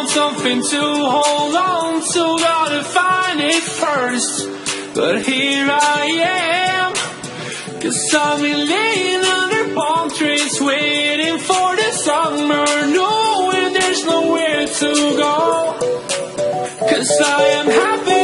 Something to hold on to, gotta find it first. But here I am, 'cause I've been laying under palm trees, waiting for the summer, knowing there's nowhere to go. 'Cause I am happy.